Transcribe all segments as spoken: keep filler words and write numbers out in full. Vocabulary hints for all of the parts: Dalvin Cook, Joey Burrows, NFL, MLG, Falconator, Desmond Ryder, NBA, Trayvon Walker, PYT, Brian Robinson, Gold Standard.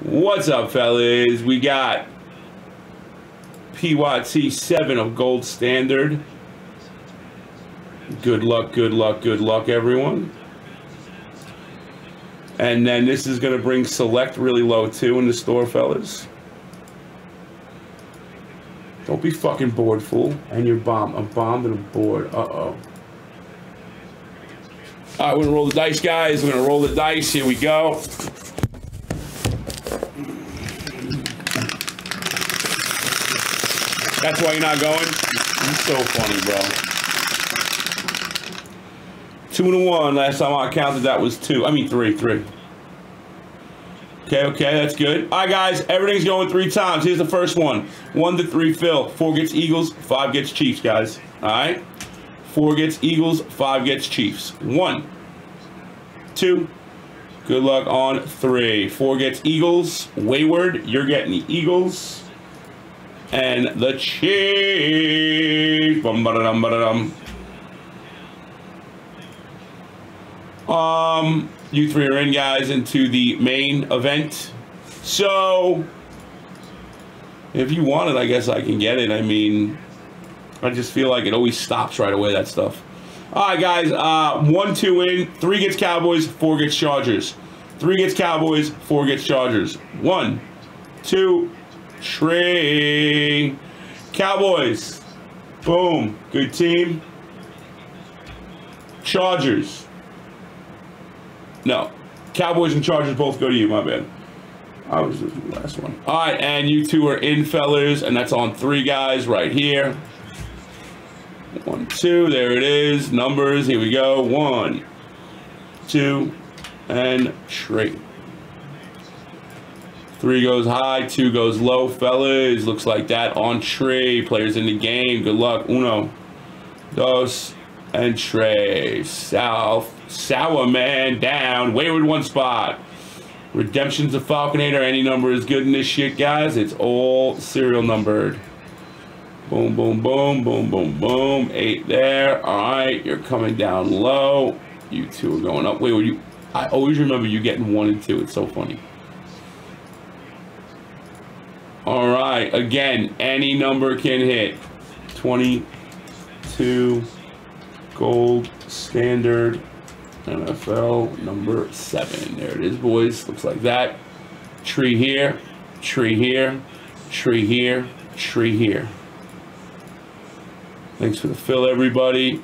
What's up, fellas? We got P Y T seven of Gold Standard. Good luck, good luck, good luck, everyone. And then this is going to bring Select really low, too, in the store, fellas. Don't be fucking bored, fool. And you're bomb. I'm bombed and I'm bored. Uh-oh. All right, we're going to roll the dice, guys. We're going to roll the dice. Here we go. That's why you're not going? That's so funny, bro. Two and one. Last time I counted, that was two. I mean, three, three. Okay, okay, that's good. All right, guys, everything's going three times. Here's the first one. One to three, Phil. Four gets Eagles, five gets Chiefs, guys. All right? Four gets Eagles, five gets Chiefs. One, two. Good luck on three. Four gets Eagles. Wayward, you're getting the Eagles. And the Chiefs. Bum, ba-da-dum, ba-da-dum. Um, you three are in, guys, into the main event. So, if you want it, I guess I can get it. I mean, I just feel like it always stops right away, that stuff. All right, guys, uh, one, two in. Three gets Cowboys, four gets Chargers. Three gets Cowboys, four gets Chargers. One, two, three. Cowboys. Boom. Good team. Chargers. No. Cowboys and Chargers both go to you, my bad. I was the last one. All right, and you two are in, fellas, and that's on three, guys, right here. One, two, there it is. Numbers, here we go. One, two, and three. Three goes high, two goes low, fellas. Looks like that on three. Players in the game. Good luck. Uno, dos, and tres. South. Sour man down. Wayward one spot. Redemption's a Falconator. Any number is good in this shit, guys. It's all serial numbered. Boom, boom, boom, boom, boom, boom. Eight there. All right, you're coming down low. You two are going up. Wayward, you. I always remember you getting one and two. It's so funny. All right, again, any number can hit. twenty-two. Gold Standard. N F L number seven. There it is, boys. Looks like that. Tree here, tree here, tree here, tree here. Thanks for the fill, everybody.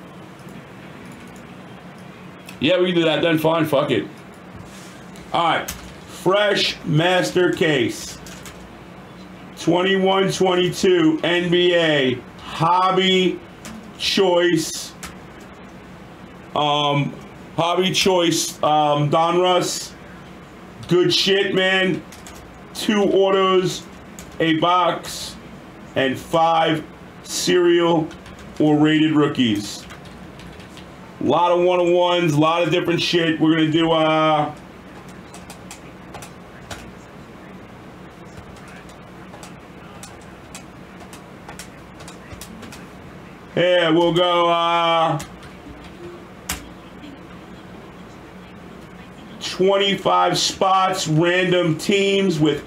Yeah, we can do that then. Fine, fuck it. All right. Fresh master case. twenty-one twenty-two N B A hobby choice. Um... Hobby choice, um, Don Russ. Good shit, man. Two autos, a box, and five serial or rated rookies. A lot of one-on-ones, a lot of different shit. We're going to do, uh... yeah, we'll go, uh... twenty-five spots, random teams with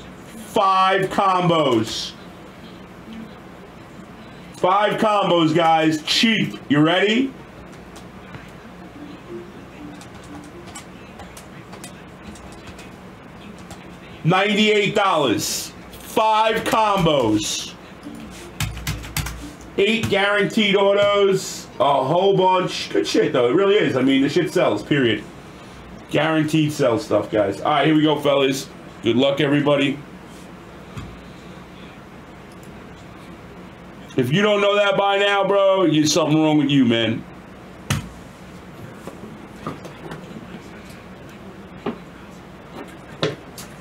five combos. Five combos, guys. Cheap. You ready? ninety-eight dollars. Five combos. Eight guaranteed autos. A whole bunch. Good shit, though. It really is. I mean, the shit sells, period. Guaranteed sell stuff, guys. All right, here we go, fellas. Good luck, everybody. If you don't know that by now, bro, there's something wrong with you, man.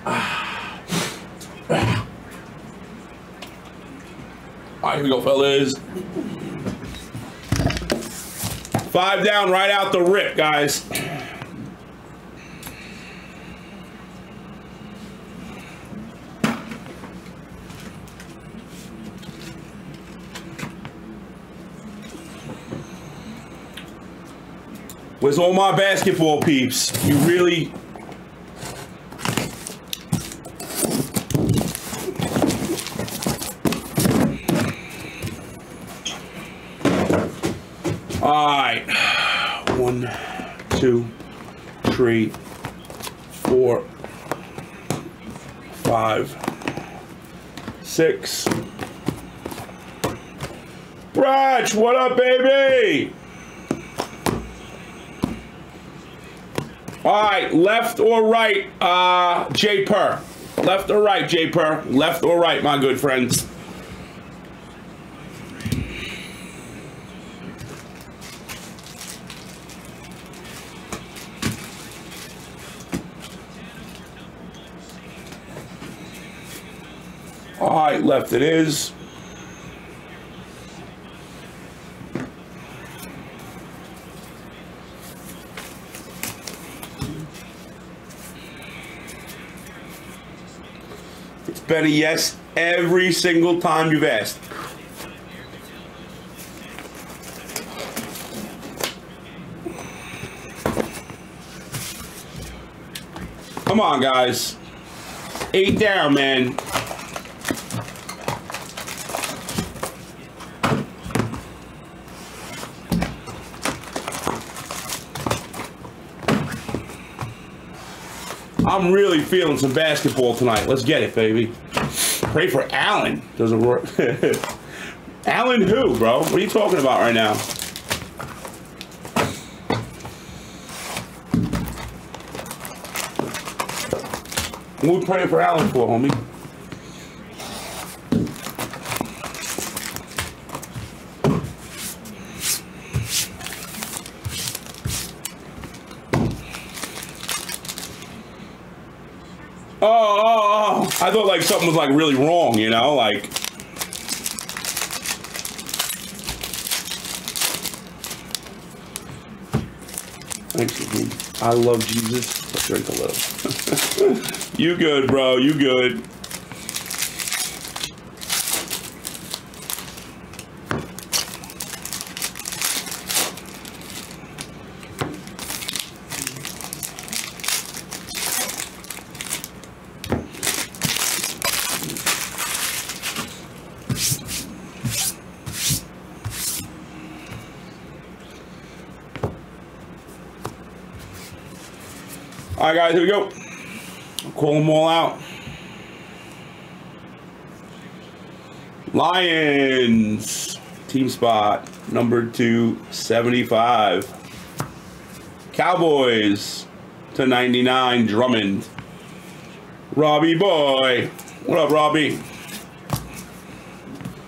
All right, here we go, fellas. Five down right out the rip, guys. Where's all my basketball peeps? You really... All right, one, two, three, four, five, six. Rach, what up, baby? All right, left or right, uh, J Per. Left or right, J Per. Left or right, my good friends. All right, left it is. It's been a yes every single time you've asked. Come on, guys. Eight down, man. I'm really feeling some basketball tonight. Let's get it, baby. Pray for Allen. Doesn't work. Allen who, bro? What are you talking about right now? What are we praying for Allen for, homie? I thought like something was like really wrong, you know, like. Thanks, I love Jesus. Let's drink a little. You good, bro? You good? All right, guys, here we go. I'll call them all out. Lions, team spot, number two seventy-five. Cowboys, to ninety-nine, Drummond. Robbie boy. What up, Robbie?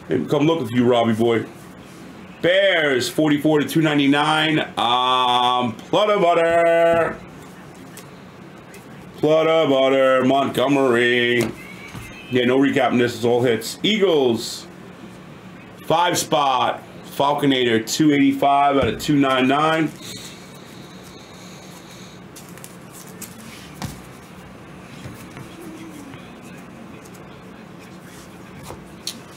Hey, come look at you, Robbie boy. Bears, forty-four to two ninety-nine. Um, Plutta Butter. Plutta Butter, Montgomery. Yeah, no recapping this. It's all hits. Eagles, five spot. Falconator, two eighty-five out of two ninety-nine.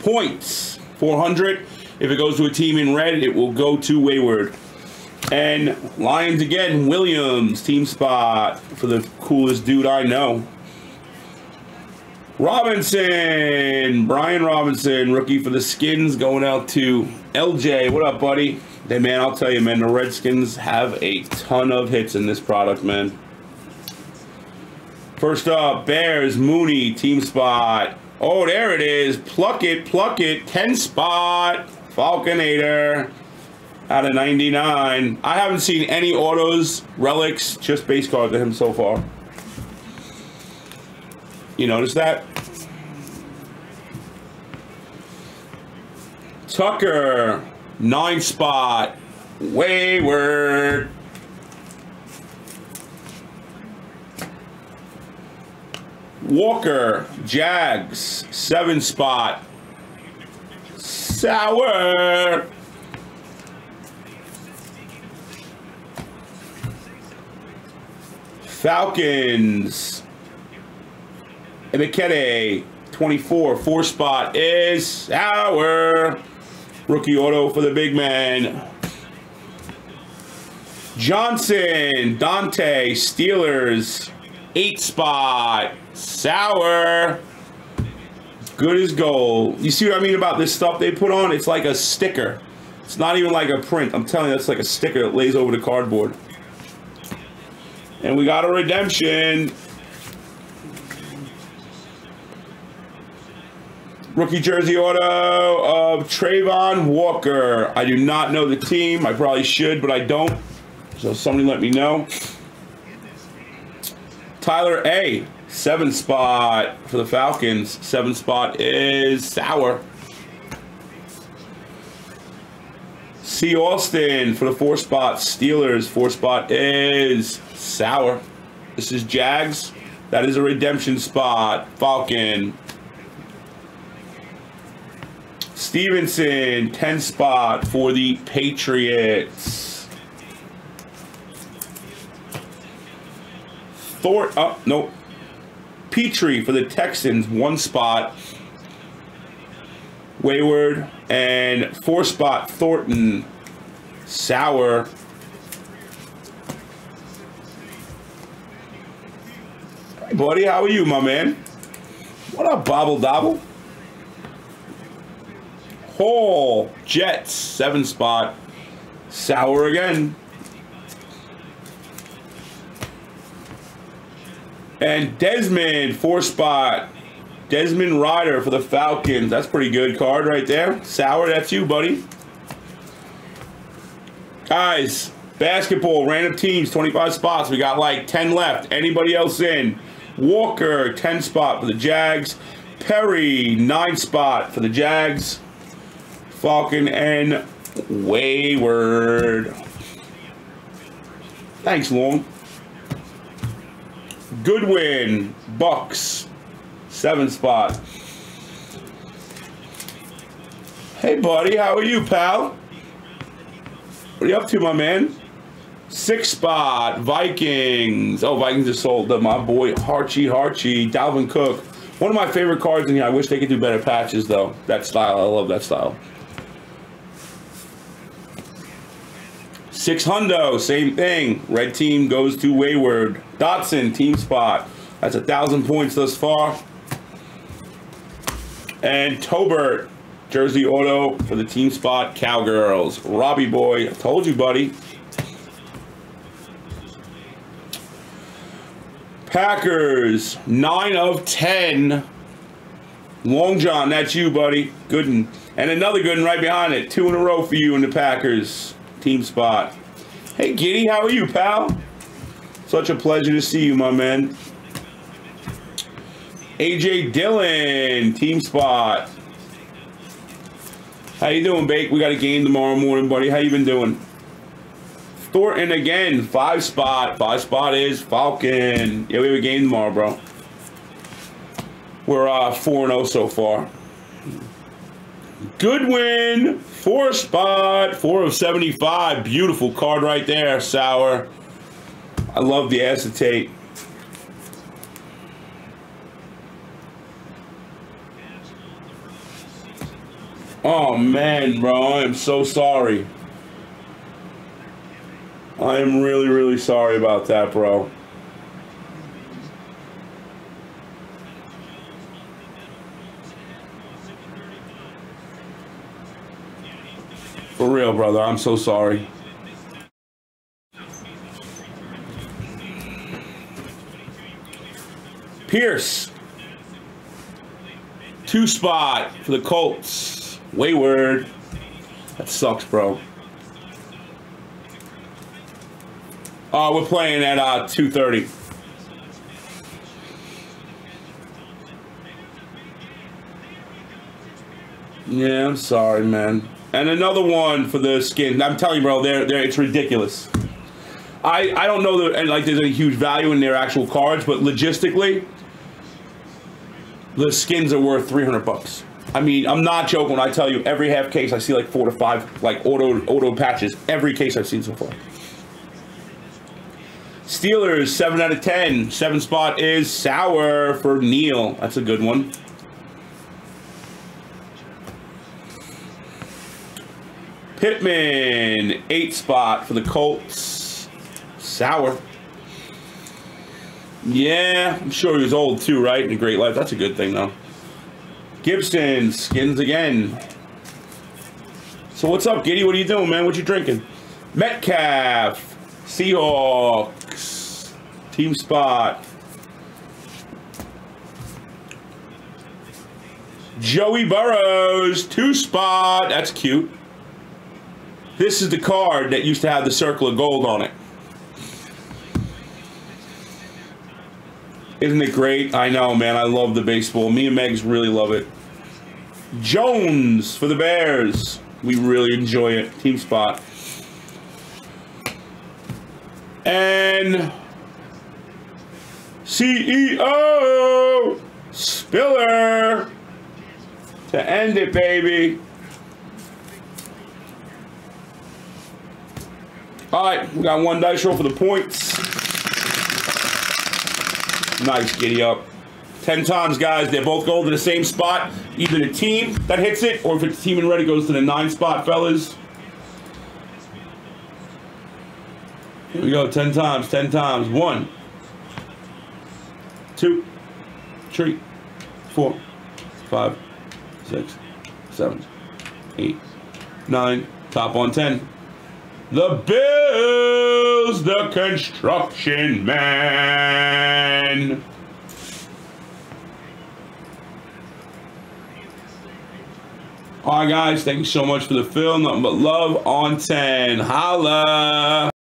Points, four hundred. If it goes to a team in red, it will go to Wayward. And Lions again, Williams, team spot for the coolest dude I know. Robinson, Brian Robinson, rookie for the Skins, going out to L J. What up, buddy? Hey, man, I'll tell you, man, the Redskins have a ton of hits in this product, man. First up, Bears, Mooney, team spot. Oh, there it is. Pluck it, pluck it. ten spot, Falconator. out of ninety-nine. I haven't seen any autos, relics, just base cards of him so far. You notice that? Tucker, nine spot, Wayward. Walker, Jags, seven spot, Sour. Falcons, Emekete, twenty-four, four spot is our rookie auto for the big man. Johnson, Dante, Steelers, eight spot, Sour, good as gold. You see what I mean about this stuff they put on? It's like a sticker. It's not even like a print. I'm telling you, that's like a sticker that lays over the cardboard. And we got a redemption. Rookie jersey auto of Trayvon Walker. I do not know the team. I probably should, but I don't. So somebody let me know. Tyler A. Seven spot for the Falcons. Seven spot is Sauer. C. Austin for the four spot. Steelers. Four spot is Sauer. This is Jags. That is a redemption spot. Falcon. Stevenson, ten spot for the Patriots. Thor, oh, no. Petrie for the Texans, one spot. Wayward, and four spot, Thornton. Sauer. Hey, buddy, how are you, my man? What up, Bobble Dobble? Hall, Jets, seven spot. Sauer again. And Desmond, four spot. Desmond Ryder for the Falcons. That's a pretty good card right there. Sauer, that's you, buddy. Guys, basketball, random teams, twenty-five spots. We got like ten left. Anybody else in? Walker, ten spot for the Jags. Perry, nine spot for the Jags. Falcon and Wayward. Thanks, Long. Goodwin, Bucks, seven spot. Hey, buddy, how are you, pal? What are you up to, my man? Six spot, Vikings. Oh, Vikings just sold them. My boy, Harchie, Harchie, Dalvin Cook. One of my favorite cards in here. I wish they could do better patches, though. That style, I love that style. Six hundo, same thing. Red team goes to Wayward. Dotson, team spot. That's a thousand points thus far. And Tobert, jersey auto for the team spot, Cowgirls. Robbie boy, I told you, buddy. Packers, nine of ten. Long John, that's you, buddy. Good one. And another good one right behind it. Two in a row for you in the Packers. Team spot. Hey, Giddy, how are you, pal? Such a pleasure to see you, my man. A J Dillon, team spot. How you doing, Bake? We got a game tomorrow morning, buddy. How you been doing? Thornton again, five spot. Five spot is Falcon. Yeah, we have a game tomorrow, bro. We're uh, four and oh so far. Goodwin, four spot, four of seventy-five. Beautiful card right there, Sauer. I love the acetate. Oh, man, bro, I am so sorry. I am really, really sorry about that, bro. For real, brother, I'm so sorry. Pierce. Two spot for the Colts. Wayward. That sucks, bro. Uh, we're playing at uh, two thirty. Yeah, I'm sorry, man. And another one for the skin. I'm telling you, bro, they're, they're, it's ridiculous. I, I don't know that like there's any huge value in their actual cards, but logistically, the skins are worth three hundred bucks. I mean, I'm not joking when I tell you every half case I see like four to five like auto auto patches. Every case I've seen so far. Steelers, seven out of ten. Seven spot is Sauer for Neil. That's a good one. Pittman, eight spot for the Colts. Sauer. Yeah, I'm sure he was old too, right? In a great life. That's a good thing, though. Gibson, skins again. So what's up, Giddy? What are you doing, man? What you drinking? Metcalf, Seahawks, Team Spot. Joey Burrows, two spot. That's cute. This is the card that used to have the circle of gold on it. Isn't it great? I know, man. I love the baseball. Me and Megs really love it. Jones for the Bears. We really enjoy it. Team Spot. And C E O Spiller to end it, baby. All right, we got one dice roll for the points. Nice, Giddy Up. Ten times, guys. They both go to the same spot. Either the team that hits it, or if it's team in red, it goes to the nine spot, fellas. Here we go. Ten times. Ten times. One, two, three, four, five, six, seven, eight, nine. Top on ten. The Bills, the Construction Man. All right, guys, thank you so much for the film. Nothing but love on ten. Holla.